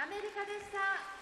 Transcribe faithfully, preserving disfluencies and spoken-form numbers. アメリカでした。